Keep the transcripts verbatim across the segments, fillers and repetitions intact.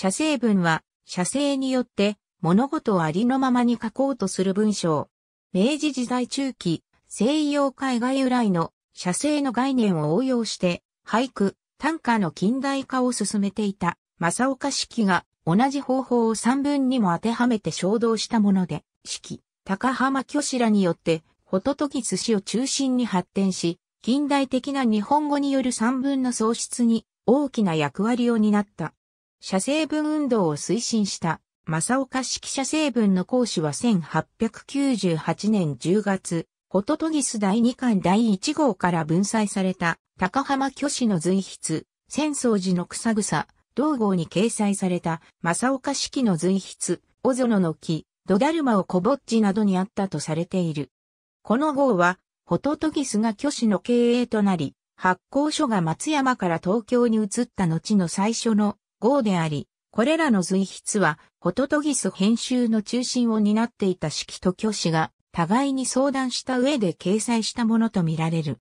写生文は、写生によって物事をありのままに書こうとする文章。明治時代中期、西洋絵画由来の写生の概念を応用して、俳句、短歌の近代化を進めていた、正岡子規が同じ方法を散文にも当てはめて衝動したもので、子規、高浜虚子らによって、ホトトギス氏を中心に発展し、近代的な日本語による散文の創出に大きな役割を担った。写生文運動を推進した正岡子規写生文の講師はせんはっぴゃくきゅうじゅうはちねんじゅうがつ、ホトトギスだいにかんだいいちごうから文載された高浜虚子の随筆、浅草寺の草草、同号に掲載された正岡子規の随筆、お園の木、どだるまをこぼっちなどにあったとされている。この号は、ホトトギスが虚子の経営となり、発行所が松山から東京に移った後の最初の号であり、これらの随筆は、ホトトギス編集の中心を担っていた子規と虚子が、互いに相談した上で掲載したものとみられる。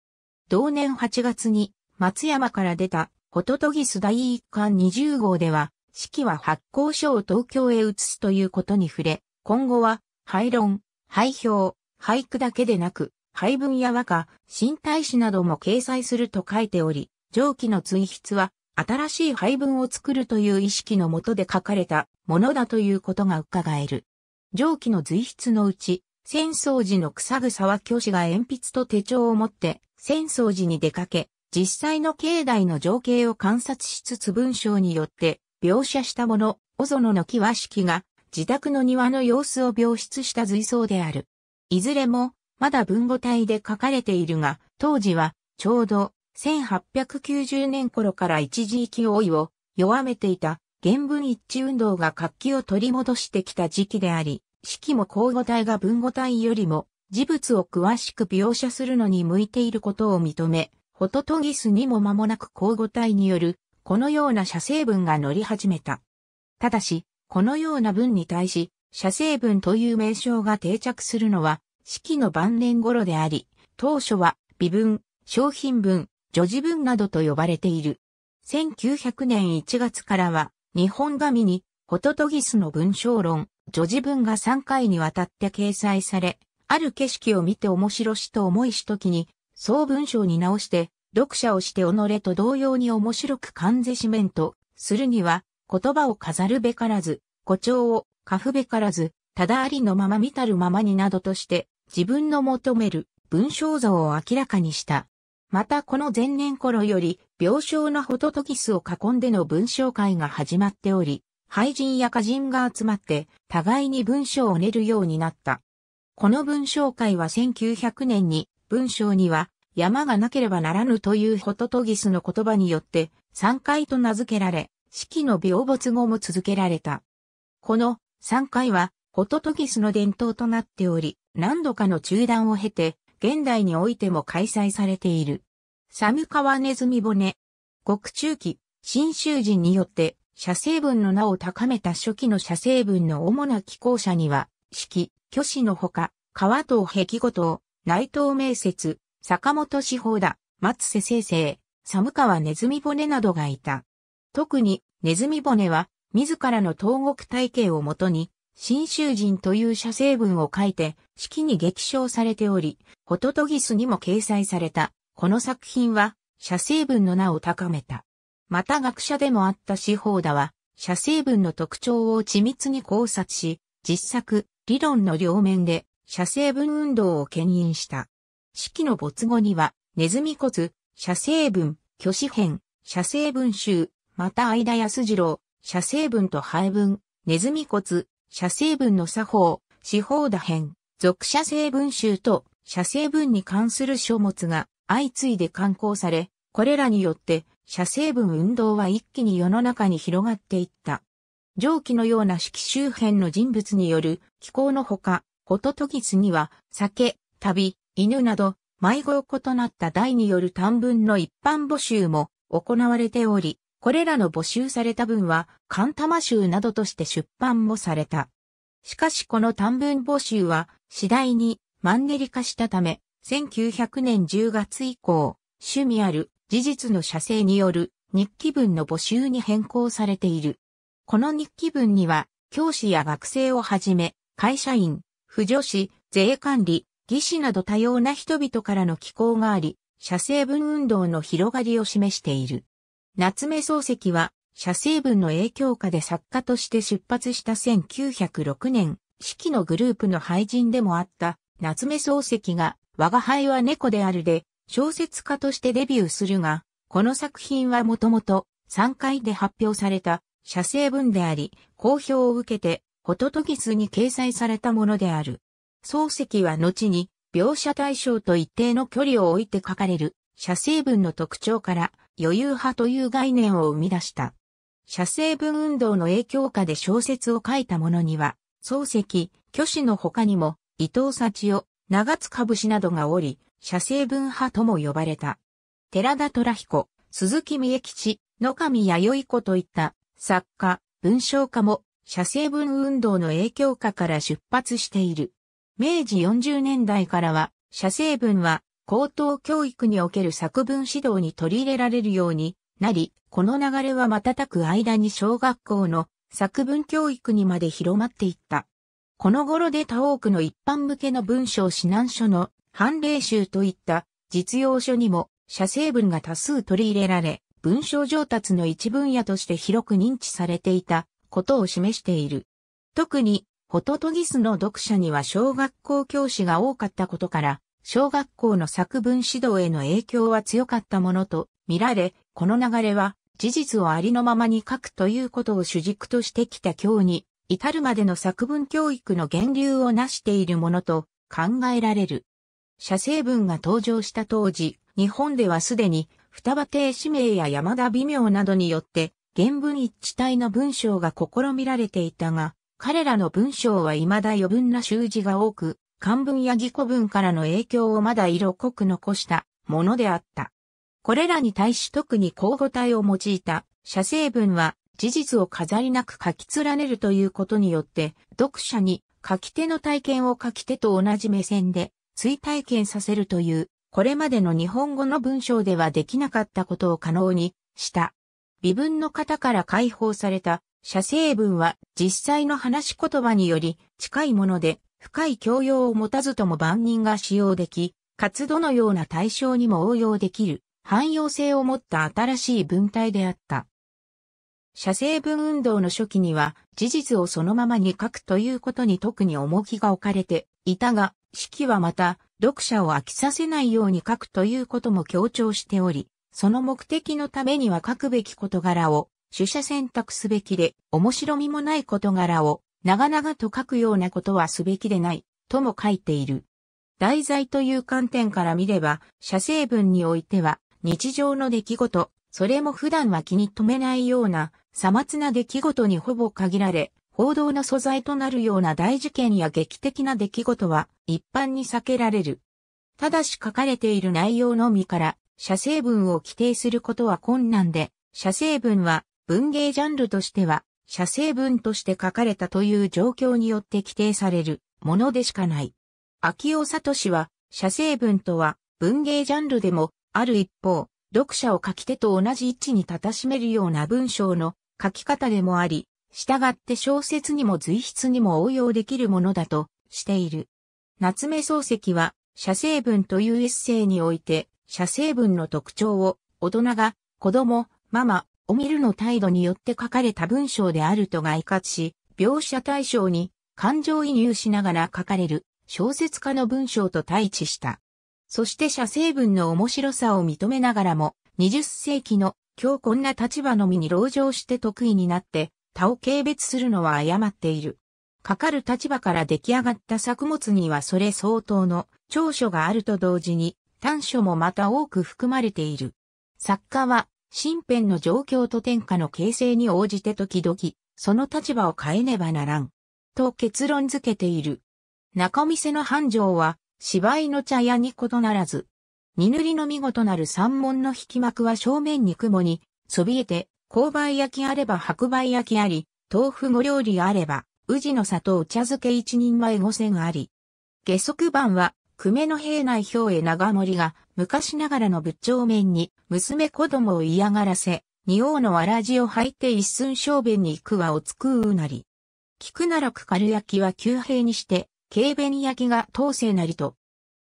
同年はちがつに、松山から出た、ホトトギスだいいっかんにじゅうごうでは、子規は発行所を東京へ移すということに触れ、今後は、俳論、俳評、俳句だけでなく、俳文や和歌、新体詩なども掲載すると書いており、上記の随筆は、新しい俳文を作るという意識のもとで書かれたものだということが伺える。上記の随筆のうち、浅草寺の草草は虚子が鉛筆と手帳を持って、浅草寺に出かけ、実際の境内の情景を観察しつつ文章によって描写したもの、お園の木は子規が自宅の庭の様子を描出した随想である。いずれも、まだ文語体で書かれているが、当時は、ちょうど、せんはっぴゃくきゅうじゅうねん頃から一時勢いを弱めていた原文一致運動が活気を取り戻してきた時期であり、子規も口語体が文語体よりも事物を詳しく描写するのに向いていることを認め、ホトトギスにも間もなく口語体によるこのような写生文が乗り始めた。ただし、このような文に対し写生文という名称が定着するのは子規の晩年頃であり、当初は微文、小品文、叙事文などと呼ばれている。せんきゅうひゃくねんいちがつからは、日本紙に、ホトトギスの文章論、叙事文がさんかいにわたって掲載され、ある景色を見て面白しと思いしときに、総文章に直して、読者をして己と同様に面白く観ぜしめんと、するには、言葉を飾るべからず、誇張をかふべからず、ただありのまま見たるままになどとして、自分の求める文章像を明らかにした。またこの前年頃より、病床のホトトギスを囲んでの文章会が始まっており、俳人や歌人が集まって、互いに文章を練るようになった。この文章会はせんきゅうひゃくねんに、文章には、山がなければならぬというホトトギスの言葉によって、さんかいと名付けられ、子規の病没後も続けられた。このさんかいは、ホトトギスの伝統となっており、何度かの中断を経て、現代においても開催されている。寒川鼠骨。獄中記、真宗人によって、写生文の名を高めた初期の写生文の主な寄稿者には、子規、虚子のほか、川藤碧梧桐、内藤明節、坂本四方田、松瀬正成、寒川鼠骨などがいた。特に、鼠骨は、自らの投獄体系をもとに、真宗人という写生文を書いて、子規に激賞されており、ホトトギスにも掲載された。この作品は、写生文の名を高めた。また学者でもあった四方田は、写生文の特徴を緻密に考察し、実作、理論の両面で、写生文運動を牽引した。子規の没後には、鼠骨、写生文、虚子編、写生文集、また相田安次郎、写生文と俳文、鼠骨、写生文の作法、四方田編、続写生文集と写生文に関する書物が相次いで刊行され、これらによって写生文運動は一気に世の中に広がっていった。上記のような子規周辺の人物による寄稿のほか、ホトトギスには酒、旅、犬など毎号異なった題による短文の一般募集も行われており、これらの募集された文は、寒玉集などとして出版もされた。しかしこの短文募集は、次第にマンネリ化したため、せんきゅうひゃくねんじゅうがつ以降、趣味ある事実の写生による日記文の募集に変更されている。この日記文には、教師や学生をはじめ、会社員、扶助士、税管理、技師など多様な人々からの寄稿があり、写生文運動の広がりを示している。夏目漱石は、写生文の影響下で作家として出発したせんきゅうひゃくろくねん、四季のグループの俳人でもあった、夏目漱石が、吾輩は猫であるで、小説家としてデビューするが、この作品はもともと、さんかいで発表された、写生文であり、好評を受けて、ホトトギスに掲載されたものである。漱石は後に、描写対象と一定の距離を置いて書かれる、写生文の特徴から、余裕派という概念を生み出した。写生文運動の影響下で小説を書いた者には、漱石、虚子の他にも、伊藤幸男、長塚節などがおり、写生文派とも呼ばれた。寺田虎彦、鈴木三重吉、野上弥生子といった、作家、文章家も、写生文運動の影響下から出発している。明治よんじゅうねんだいからは、写生文は高等教育における作文指導に取り入れられるようになり、この流れは瞬く間に小学校の作文教育にまで広まっていった。この頃で他多くの一般向けの文章指南書の判例集といった実用書にも写生文が多数取り入れられ、文章上達の一分野として広く認知されていたことを示している。特に、ホトトギスの読者には小学校教師が多かったことから、小学校の作文指導への影響は強かったものと見られ、この流れは事実をありのままに書くということを主軸としてきた今日に、至るまでの作文教育の源流を成しているものと考えられる。写生文が登場した当時、日本ではすでに、双葉亭子明や山田美妙などによって、原文一致体の文章が試みられていたが、彼らの文章は未だ余分な習字が多く、漢文や義語文からの影響をまだ色濃く残したものであった。これらに対し特に口語体を用いた写生文は事実を飾りなく書き連ねるということによって、読者に書き手の体験を書き手と同じ目線で追体験させるという、これまでの日本語の文章ではできなかったことを可能にした。微文の型から解放された写生文は実際の話し言葉により近いもので深い教養を持たずとも万人が使用でき、かつどのような対象にも応用できる汎用性を持った新しい文体であった。写生文運動の初期には事実をそのままに書くということに特に重きが置かれていたが、四季はまた読者を飽きさせないように書くということも強調しており、その目的のためには書くべき事柄を取捨選択すべきで、面白みもない事柄を長々と書くようなことはすべきでない、とも書いている。題材という観点から見れば、写生文においては日常の出来事、それも普段は気に留めないようなさまつな出来事にほぼ限られ、報道の素材となるような大事件や劇的な出来事は一般に避けられる。ただし書かれている内容のみから、写生文を規定することは困難で、写生文は文芸ジャンルとしては写生文として書かれたという状況によって規定されるものでしかない。秋尾聡は写生文とは文芸ジャンルでもある一方、読者を書き手と同じ位置に立たしめるような文章の書き方でもあり、従って小説にも随筆にも応用できるものだとしている。夏目漱石は写生文というエッセイにおいて、写生文の特徴を大人が子供、ママ、おみるの態度によって書かれた文章であると概括し、描写対象に感情移入しながら書かれる小説家の文章と対峙した。そして写生文の面白さを認めながらも、にじゅっせいきの強硬な立場のみに籠城して得意になって他を軽蔑するのは誤っている。かかる立場から出来上がった作物にはそれ相当の長所があると同時に、短所もまた多く含まれている。作家は、身辺の状況と天下の形勢に応じて時々、その立場を変えねばならん。と結論づけている。仲見世の繁盛は、芝居の茶屋に異ならず。二塗りの見事なる三門の引き幕は正面に雲に、そびえて、紅梅焼きあれば白梅焼きあり、豆腐ご料理あれば、宇治の里お茶漬け一人前五銭あり。下足番は、久米の兵内兵衛長森が昔ながらの仏頂面に娘子供を嫌がらせ、仁王のわらじを履いて一寸小便に行くはおつくうなり。菊奈落軽焼は旧兵にして、軽便焼きが当世なりと。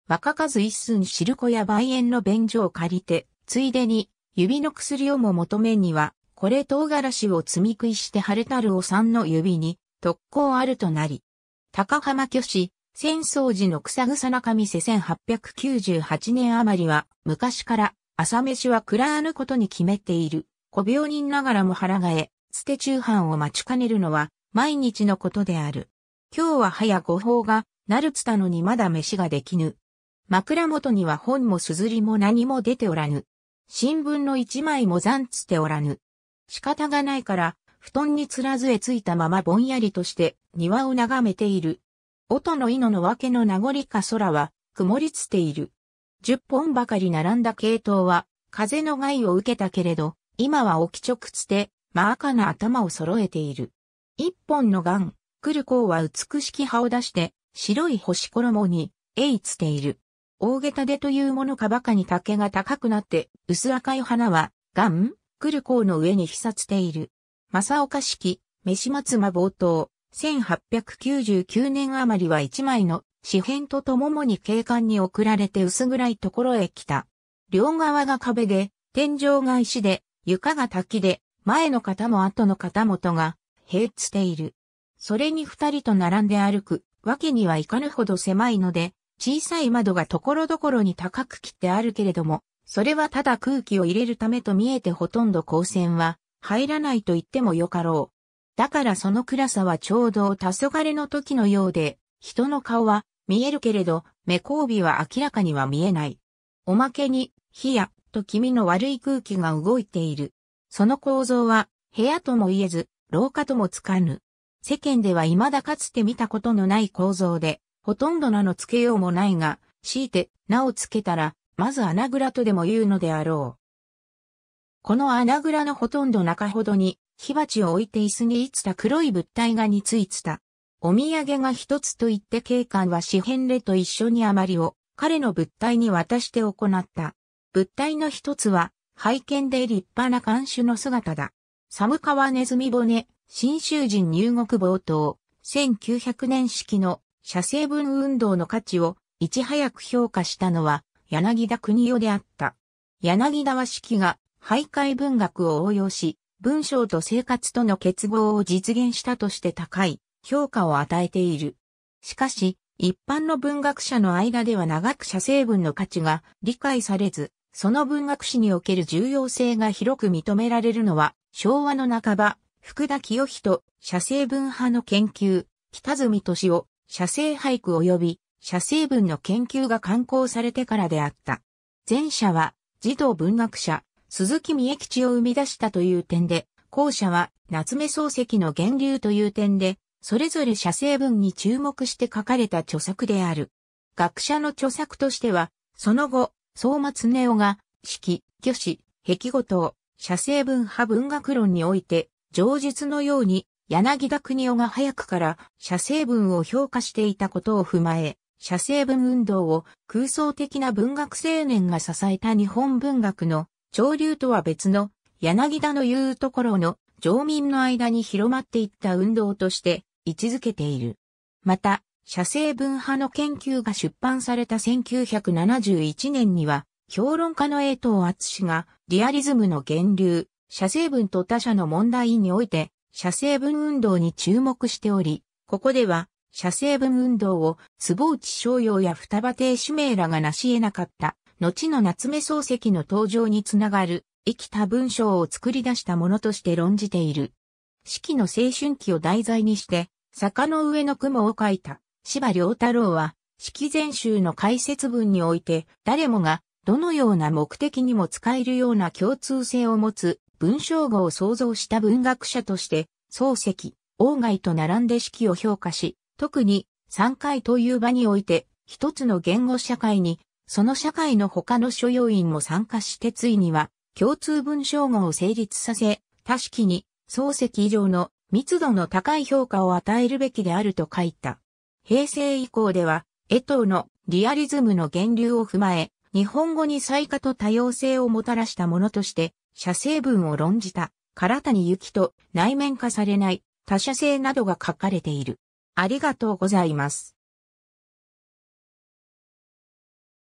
若数一寸汁粉や梅園の便所を借りて、ついでに、指の薬をも求めには、これ唐辛子を積み食いして晴れたるお産の指に、特効あるとなり。高浜虚子、浅草寺の草草中見世せんはっぴゃくきゅうじゅうはちねん余りは、昔から、朝飯は食らわぬことに決めている。小病人ながらも腹がえ、つて昼飯を待ちかねるのは、毎日のことである。今日は早御法が、なるつたのにまだ飯ができぬ。枕元には本もすずりも何も出ておらぬ。新聞の一枚もざんつておらぬ。仕方がないから、布団につらずえついたままぼんやりとして、庭を眺めている。音の稲の分けの名残か空は、曇りつている。十本ばかり並んだ系統は、風の害を受けたけれど、今は起き直つて、真赤な頭を揃えている。一本の雁、来る甲は美しき葉を出して、白い星衣に、えいつている。大げたでというものかばかに竹が高くなって、薄赤い花は、雁、来る甲の上にひさつている。正岡式、飯松間冒頭、せんはっぴゃくきゅうじゅうきゅうねん余りは一枚の、詩編ととももに景観に送られて薄暗いところへ来た。両側が壁で、天井が石で、床が滝で、前の方も後の方もとが、並つている。それに二人と並んで歩く、わけにはいかぬほど狭いので、小さい窓がところどころに高く切ってあるけれども、それはただ空気を入れるためと見えてほとんど光線は、入らないと言ってもよかろう。だからその暗さはちょうど黄昏の時のようで、人の顔は、見えるけれど、目交尾は明らかには見えない。おまけに、火や、と気味の悪い空気が動いている。その構造は、部屋とも言えず、廊下ともつかぬ。世間では未だかつて見たことのない構造で、ほとんど名の付けようもないが、強いて、名を付けたら、まず穴蔵とでも言うのであろう。この穴蔵のほとんど中ほどに、火鉢を置いて椅子にいつた黒い物体がについつた。お土産が一つと言って警官は詩編れと一緒に余りを彼の物体に渡して行った。物体の一つは拝見で立派な看守の姿だ。寒川ネズミ骨、新州人入国冒頭、せんきゅうひゃくねん式の写生文運動の価値をいち早く評価したのは柳田国男であった。柳田は式が俳諧文学を応用し、文章と生活との結合を実現したとして高い。評価を与えている。しかし、一般の文学者の間では長く写生文の価値が理解されず、その文学史における重要性が広く認められるのは、昭和の半ば、福田清人、写生文派の研究、北住俊夫、写生俳句及び写生文の研究が刊行されてからであった。前者は、児童文学者、鈴木三重吉を生み出したという点で、後者は、夏目漱石の源流という点で、それぞれ写生文に注目して書かれた著作である。学者の著作としては、その後、相馬常雄が、式、虚子、碧梧桐、写生文派文学論において、上述のように、柳田国男が早くから写生文を評価していたことを踏まえ、写生文運動を空想的な文学青年が支えた日本文学の潮流とは別の、柳田の言うところの、常民の間に広まっていった運動として、位置づけている。また、写生文派の研究が出版されたせんきゅうひゃくななじゅういちねんには、評論家の江藤淳が、リアリズムの源流、写生文と他者の問題において、写生文運動に注目しており、ここでは、写生文運動を、坪内逍遙や二葉亭主明らが成し得なかった、後の夏目漱石の登場につながる、生きた文章を作り出したものとして論じている。四季の青春期を題材にして、坂の上の雲を書いた、柴良太郎は、四季全集の解説文において、誰もが、どのような目的にも使えるような共通性を持つ、文章語を創造した文学者として、漱石、鴎外と並んで四季を評価し、特に、三回という場において、一つの言語社会に、その社会の他の諸要因も参加してついには、共通文章語を成立させ、他式に、漱石以上の密度の高い評価を与えるべきであると書いた。平成以降では、江藤のリアリズムの源流を踏まえ、日本語に彩化と多様性をもたらしたものとして、写生文を論じた、唐谷有紀と内面化されない、他写生などが書かれている。ありがとうございます。